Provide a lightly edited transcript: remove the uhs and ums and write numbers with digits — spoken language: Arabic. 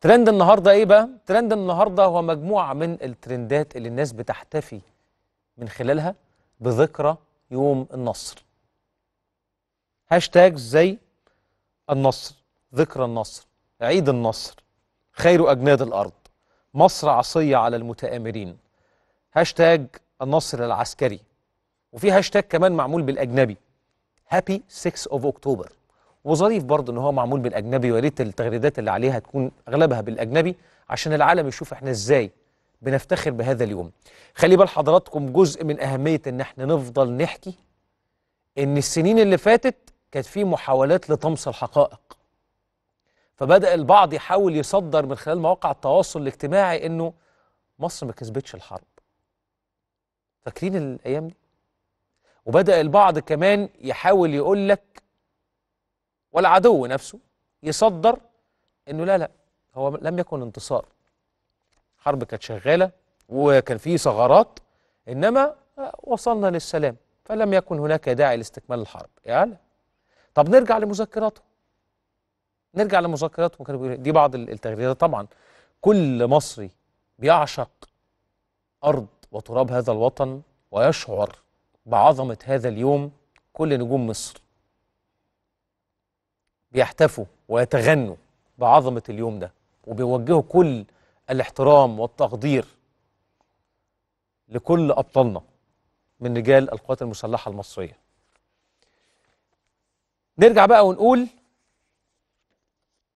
ترند النهارده ايه بقى؟ ترند النهارده هو مجموعه من الترندات اللي الناس بتحتفي من خلالها بذكرى يوم النصر. هاشتاج زي النصر، ذكرى النصر، عيد النصر، خير اجناد الارض، مصر عصيه على المتآمرين، هاشتاج النصر العسكري، وفي هاشتاج كمان معمول بالاجنبي هابي 6 اوف اكتوبر، وظريف برضه ان هو معمول بالاجنبي، ويا ريت التغريدات اللي عليها تكون اغلبها بالاجنبي عشان العالم يشوف احنا ازاي بنفتخر بهذا اليوم. خلي بال حضراتكم جزء من اهميه ان احنا نفضل نحكي ان السنين اللي فاتت كانت في محاولات لطمس الحقائق. فبدأ البعض يحاول يصدر من خلال مواقع التواصل الاجتماعي انه مصر ما كسبتش الحرب. فاكرين الايام دي؟ وبدأ البعض كمان يحاول يقول لك، والعدو نفسه يصدر انه لا هو لم يكن انتصار. الحرب كانت شغاله وكان في ثغرات، انما وصلنا للسلام فلم يكن هناك داعي لاستكمال الحرب. يعني طب نرجع لمذكراتهم كانوا بيقولوا دي بعض التغريدات. طبعا كل مصري بيعشق ارض وتراب هذا الوطن ويشعر بعظمه هذا اليوم. كل نجوم مصر بيحتفوا ويتغنوا بعظمة اليوم ده، وبيوجهوا كل الاحترام والتقدير لكل أبطالنا من رجال القوات المسلحة المصرية. نرجع بقى ونقول